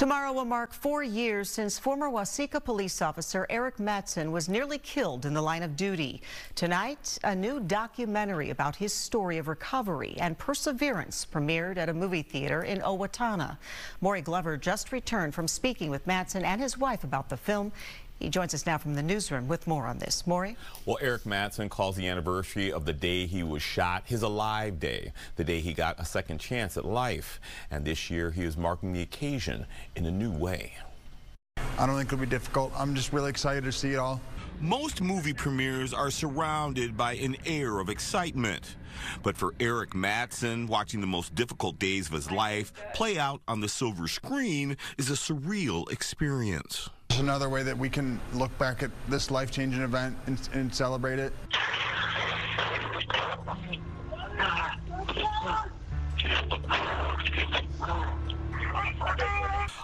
Tomorrow will mark 4 years since former Waseca police officer Arik Matson was nearly killed in the line of duty. Tonight, a new documentary about his story of recovery and perseverance premiered at a movie theater in Owatonna. Maury Glover just returned from speaking with Matson and his wife about the film. He joins us now from the newsroom with more on this. Maury? Well, Arik Matson calls the anniversary of the day he was shot his alive day, the day he got a second chance at life. And this year, he is marking the occasion in a new way. I don't think it'll be difficult. I'm just really excited to see it all. Most movie premieres are surrounded by an air of excitement. But for Arik Matson, watching the most difficult days of his life play out on the silver screen is a surreal experience. Another way that we can look back at this life-changing event and celebrate it.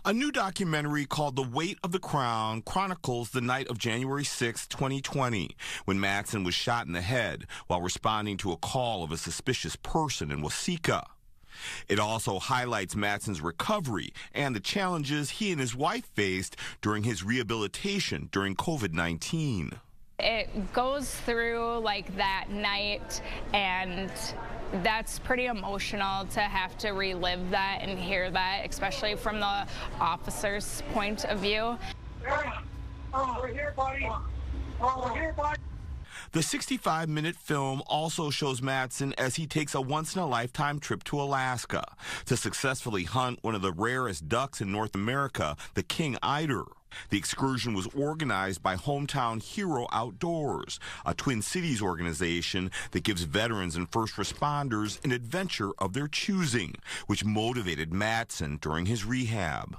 A new documentary called The Weight of the Crown chronicles the night of January 6, 2020, when Matson was shot in the head while responding to a call of a suspicious person in Waseca. It also highlights Matson's recovery and the challenges he and his wife faced during his rehabilitation during COVID-19. It goes through like that night, and that's pretty emotional to have to relive that and hear that, especially from the officer's point of view. Over here, buddy. Over here, buddy. The 65-minute film also shows Matson as he takes a once-in-a-lifetime trip to Alaska to successfully hunt one of the rarest ducks in North America, the King Eider. The excursion was organized by Hometown Hero Outdoors, a Twin Cities organization that gives veterans and first responders an adventure of their choosing, which motivated Matson during his rehab.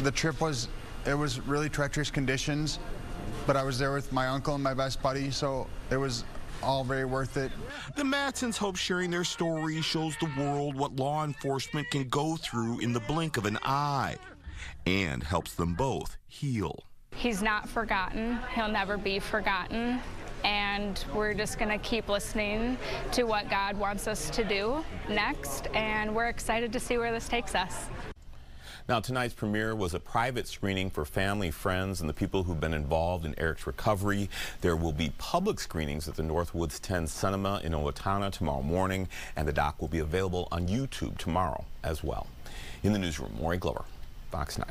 The trip was really treacherous conditions. But I was there with my uncle and my best buddy, so it was all very worth it. The Matsons hope sharing their story shows the world what law enforcement can go through in the blink of an eye and helps them both heal. He's not forgotten. He'll never be forgotten. And we're just going to keep listening to what God wants us to do next, and we're excited to see where this takes us. Now, tonight's premiere was a private screening for family, friends, and the people who've been involved in Arik's recovery. There will be public screenings at the Northwoods 10 Cinema in Owatonna tomorrow morning, and the doc will be available on YouTube tomorrow as well. In the newsroom, Maury Glover, Fox 9.